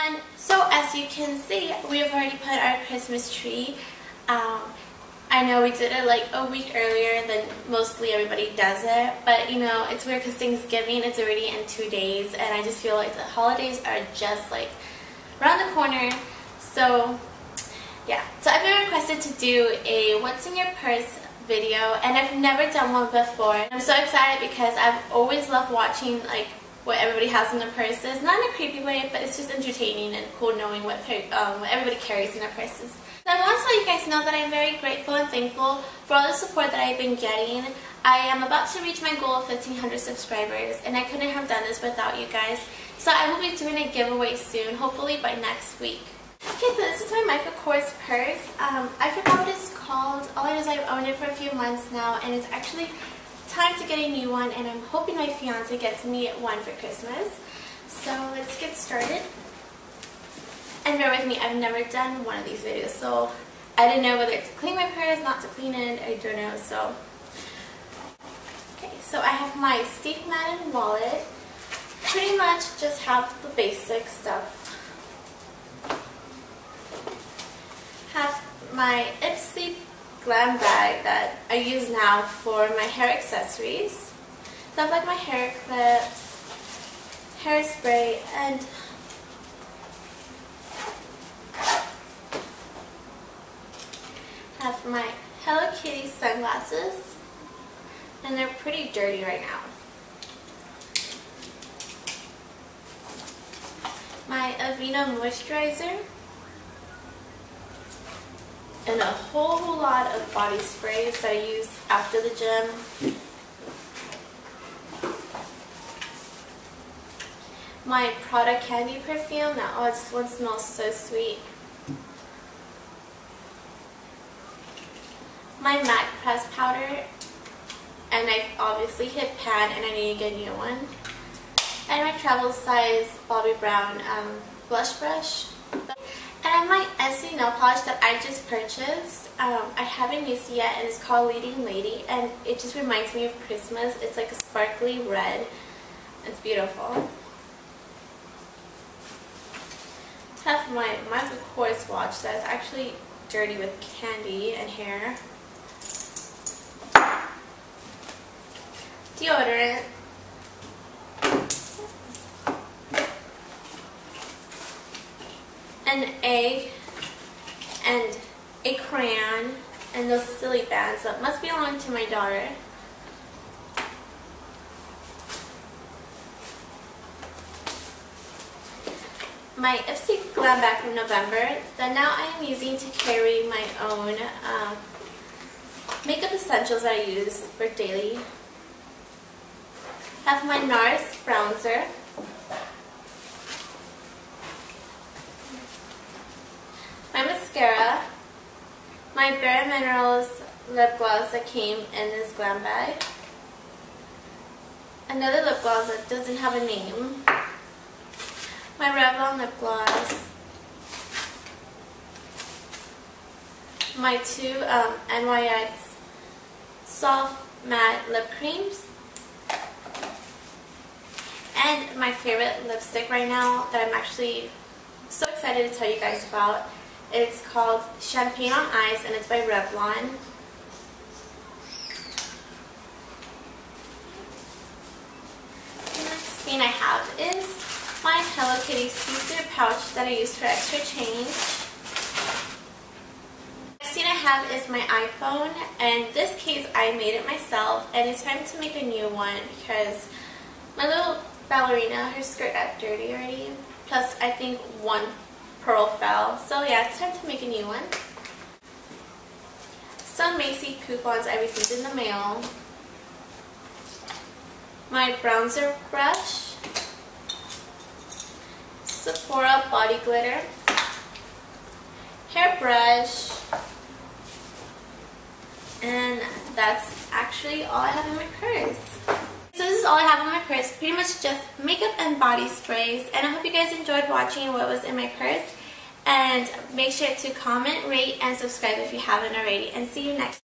everyone! So as you can see, we have already put our Christmas tree. I know we did it like a week earlier than mostly everybody does it, but you know, it's weird because Thanksgiving is already in 2 days and I just feel like the holidays are just like around the corner. So yeah, so I've been requested to do a what's in your purse video, and I've never done one before. I'm so excited because I've always loved watching like what everybody has in their purses. Not in a creepy way, but it's just entertaining and cool knowing what everybody carries in their purses. So I want to let you guys know that I'm very grateful and thankful for all the support that I've been getting. I am about to reach my goal of 1,500 subscribers, and I couldn't have done this without you guys. So I will be doing a giveaway soon, hopefully by next week. Okay, so this is my Michael Kors purse. I forgot what it's called. All I know is I've owned it for a few months now, and it's actually time to get a new one, and I'm hoping my fiance gets me one for Christmas. So let's get started. And bear with me, I've never done one of these videos, so I didn't know whether to clean my purse, not to clean it, I don't know. So okay, so I have my Steve Madden wallet. Pretty much just have the basic stuff. Have my Ipsy glam bag that I use now for my hair accessories. Stuff like my hair clips, hairspray, and have my Hello Kitty sunglasses, and they're pretty dirty right now. My Aveeno moisturizer, and a whole lot of body sprays that I use after the gym. My Prada candy perfume. Now, oh, this one smells so sweet. My MAC press powder. And I've obviously hit pan and I need to get a new one. And my travel size Bobbi Brown blush brush. And my Essie nail polish that I just purchased. I haven't used it yet, and it's called Leading Lady, and it just reminds me of Christmas. It's like a sparkly red. It's beautiful. I have my Michael Kors watch that's actually dirty with candy and hair. Deodorant. An egg and a crayon and those silly bands that must belong to my daughter. My Ipsy glam bag from November that now I am using to carry my own makeup essentials that I use for daily. Have my NARS bronzer. Mascara, my Bare Minerals lip gloss that came in this glam bag, another lip gloss that doesn't have a name, my Revlon lip gloss, my two NYX soft matte lip creams, and my favorite lipstick right now that I'm actually so excited to tell you guys about. It's called Champagne on Ice, and it's by Revlon. The next thing I have is my Hello Kitty see-through pouch that I use for extra change. The next thing I have is my iPhone, and this case I made it myself, and it's time to make a new one because my little ballerina, her skirt got dirty already, plus I think one pearl fell. So yeah, it's time to make a new one. Some Macy coupons I received in the mail. My bronzer brush. Sephora body glitter. Hairbrush. And that's actually all I have in my purse. So this is all I have in my purse, pretty much just makeup and body sprays, and I hope you guys enjoyed watching what was in my purse, and make sure to comment, rate, and subscribe if you haven't already, and see you next time.